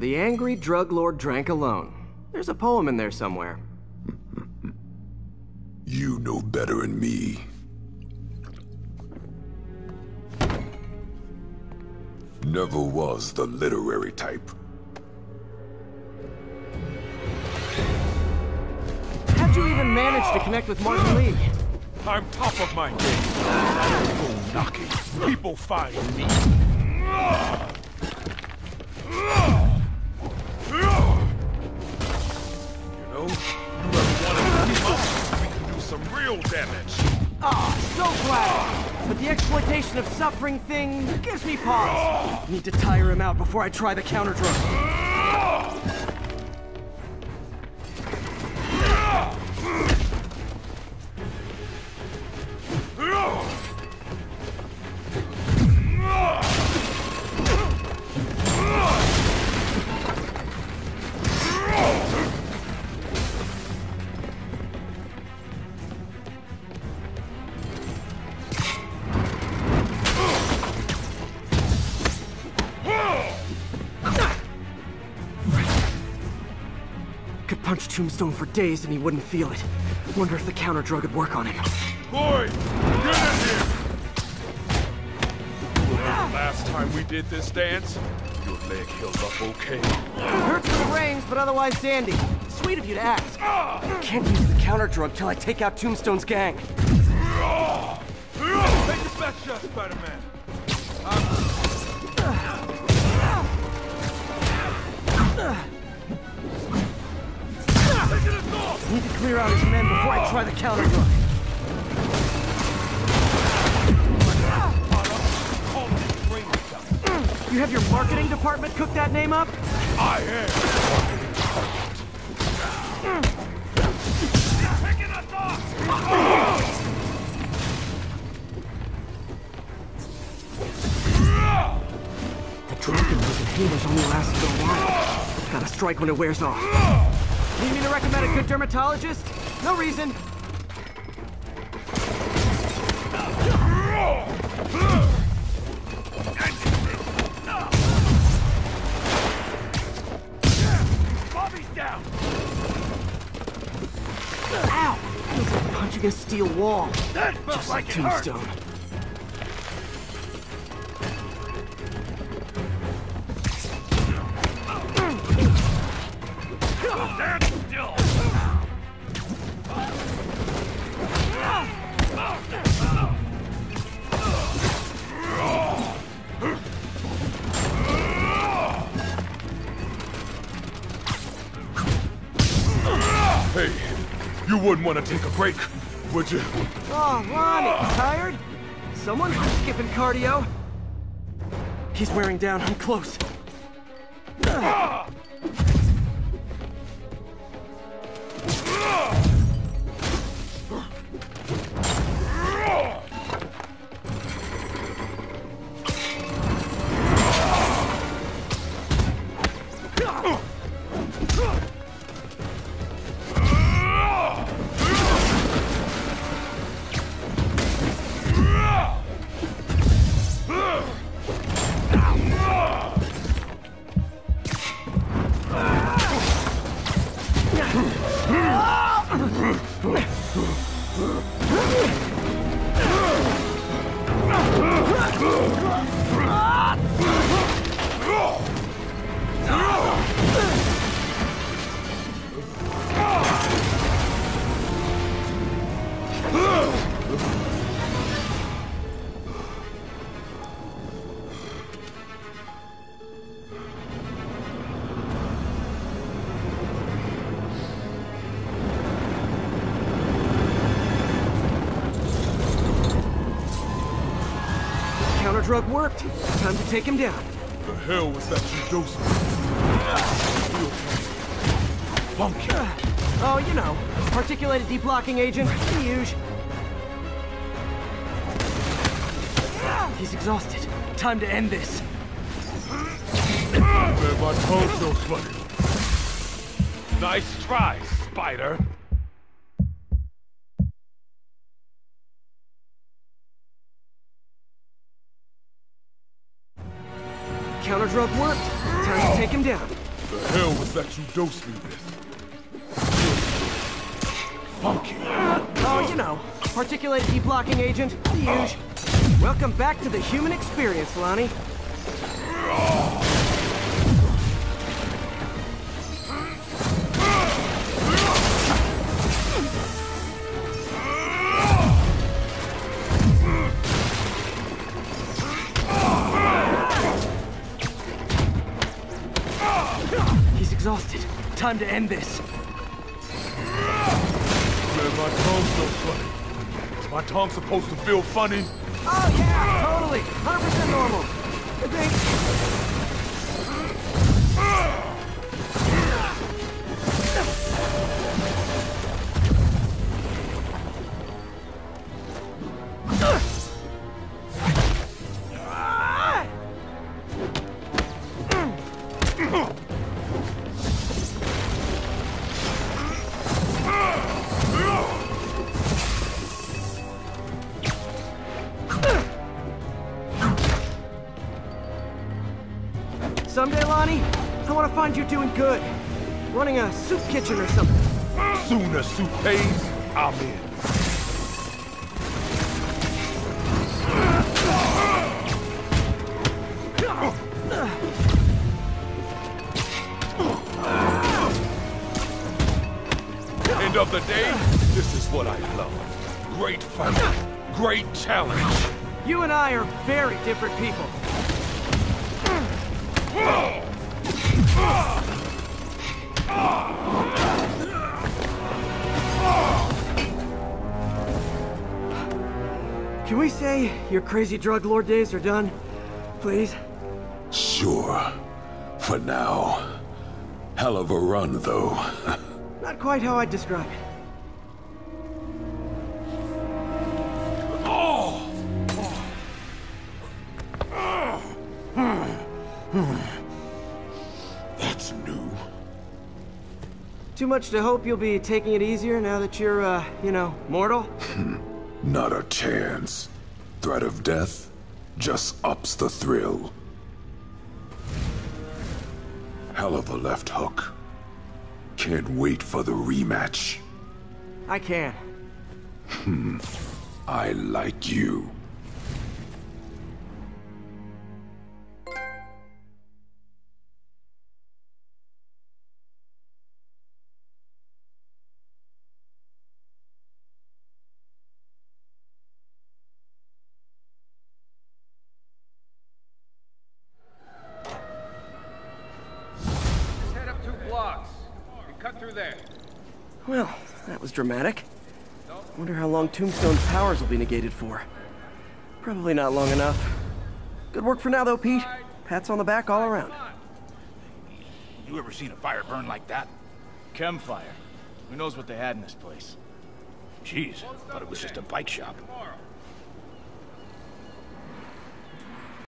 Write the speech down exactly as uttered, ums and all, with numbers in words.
The Angry Drug Lord Drank Alone. There's a poem in there somewhere. You know better than me. Never was the literary type. How'd you even manage to connect with Martin Lee? I'm top of my game. People knocking. People find me. You know, you have one of us. We can do some real damage. Ah, oh, so glad. But the exploitation of suffering thing gives me pause. Need to tire him out before I try the counter drug. Punch Tombstone for days and he wouldn't feel it. Wonder if the counter drug would work on him. Boy, get in here! Well, last time we did this dance, your leg healed up okay. It hurts in the reins, but otherwise dandy. Sweet of you to ask. I can't use the counter drug till I take out Tombstone's gang. Take the back shot, Spider-Man. I'm... I need to clear out his men before I try the counter drug. You have your marketing department cook that name up? I am the marketing department. Picking us off! The drunken looking healer's only lasts so long. Gotta strike when it wears off. You mean to recommend a good dermatologist? No reason. Bobby's down. Ow! Feels like punching a steel wall. That felt just like, like it Tombstone. Hurt. Hey, you wouldn't want to take a break, would you? Oh, Lonnie, tired? Someone's skipping cardio. He's wearing down. I'm close. Counter drug worked. Time to take him down. The hell was that you dosed me? Funky. Oh, you know, articulated deblocking agent. The huge. He's exhausted. Time to end this. My toes so funny. Nice try, Spider. Counter drug worked. Time to take him down. The hell was that you dosed me with? Funky. Oh, you know, particulate deblocking agent, the usual. Welcome back to the human experience, Lonnie. Time to end this. Man, my tongue's so funny. Was my tongue supposed to feel funny? Oh yeah, totally. one hundred percent normal. I think. Someday, Lonnie, I want to find you doing good. Running a soup kitchen or something. Sooner soup pays, I'm in. End of the day, this is what I love. Great fight, great challenge. You and I are very different people. Can we say your crazy drug lord days are done, please? Sure. For now. Hell of a run, though. Not quite how I'd describe it. Too much to hope you'll be taking it easier now that you're, uh, you know, mortal? Not a chance. Threat of death just ups the thrill. Hell of a left hook. Can't wait for the rematch. I can. Hmm. I like you. Well, that was dramatic. I wonder how long Tombstone's powers will be negated for. Probably not long enough. Good work for now, though, Pete. Pats on the back all around. You ever seen a fire burn like that? Chemfire. Who knows what they had in this place? Jeez, thought it was just a bike shop.